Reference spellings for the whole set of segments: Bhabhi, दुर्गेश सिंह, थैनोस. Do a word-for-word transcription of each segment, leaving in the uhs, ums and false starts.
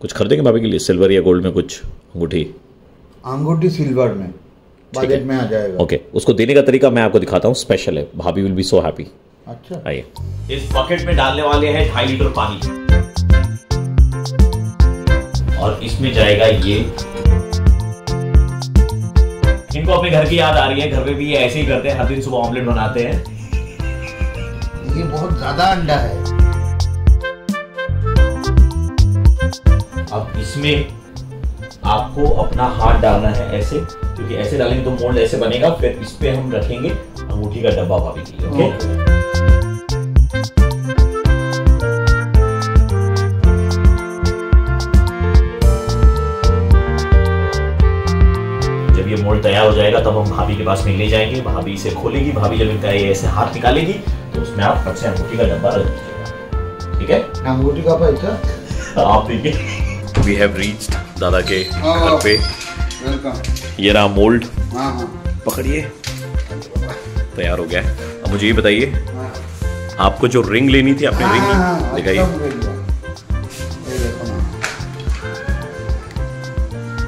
कुछ खरीदेंगे भाभी के लिए सिल्वर या गोल्ड में कुछ अंगूठी? अंगूठी सिल्वर में बजट में आ जाएगा। Okay okay. उसको देने का तरीका मैं आपको दिखाता हूँ, स्पेशल है, भाभी विल बी सो हैप्पी। अच्छा आइए, इस बकेट में डालने वाले हैं ढाई लीटर पानी और इसमें जाएगा ये। इनको अपने घर की याद आ रही है, घर में भी ये ऐसे ही करते हैं, हर दिन सुबह ऑमलेट बनाते हैं। ये बहुत ज्यादा अंडा है। अब इसमें आपको अपना हाथ डालना है ऐसे, क्योंकि ऐसे डालेंगे तो मोल्ड ऐसे बनेगा, फिर इस पे हम रखेंगे अंगूठी का डब्बा भाभी के लिए। ओके मोल्ड तैयार हो जाएगा तब हम भाभी के पास में ले जाएंगे, भाभी इसे खोलेगी, भाभी जब इनका ऐसे हाथ निकालेगी तो उसमें आप फट से अंगूठी का डब्बा रख दीजिएगा, ठीक है? अंगूठी का पैसा आप देखिए। वी हैव रीच्ड दादा के घर पे। वेलकम। ये रहा मोल्ड, पकड़िए, तैयार हो गया। अब मुझे ये बताइए, आपको जो रिंग लेनी थी आपने रिंग दिखाई।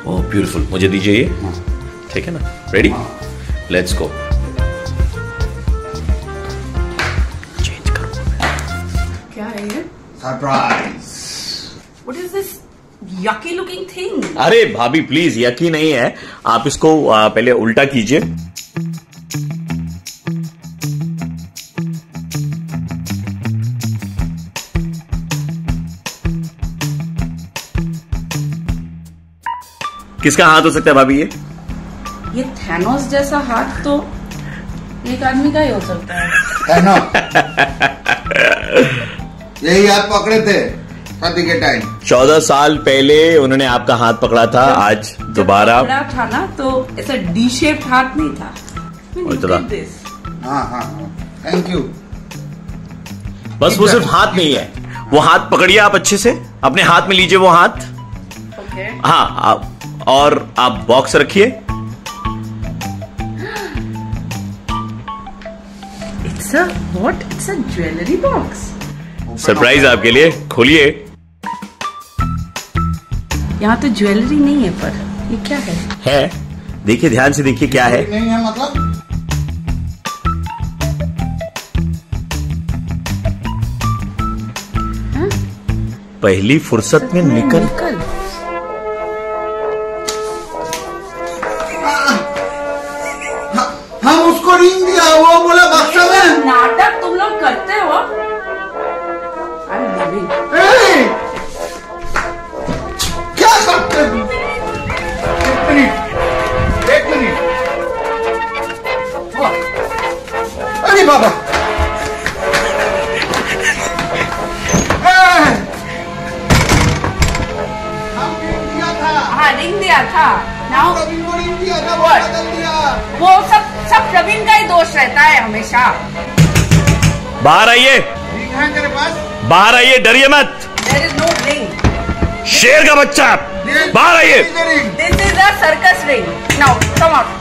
ओह ब्यूटीफुल, मुझे दीजिए ये, ठीक है ना? Ready, let's go. चेंज करो। क्या है ये? Surprise. What is this yucky looking thing? अरे भाभी प्लीज, यकी नहीं है, आप इसको पहले उल्टा कीजिए। किसका हाथ हो सकता है भाभी ये? ये थैनोस जैसा हाथ तो एक आदमी का ही हो सकता है। थैनोस यही हाथ पकड़े थे शादी के टाइम। चौदह साल पहले उन्होंने आपका हाथ पकड़ा था, आज दोबारा था ना, तो ऐसा डी शेप हाथ नहीं था। हाँ हाँ हाँ, थैंक यू। बस वो सिर्फ हाथ नहीं है, वो हाथ पकड़िए आप अच्छे से, अपने हाथ में लीजिए वो हाथ। हाँ, और आप बॉक्स रखिए। It's a what? It's a jewellery box. Surprise आपके लिए, खोलिए। यहाँ तो ज्वेलरी नहीं है, पर ये क्या है? है, देखिए ध्यान से, देखिए क्या है। नहीं है मतलब? हा? पहली फुर्सत में निकल निकल बाहर आइए, बाहर आइए, डरिए मत। There is no ring. शेर का बच्चा, बाहर आइए। This is a circus ring. Now come out.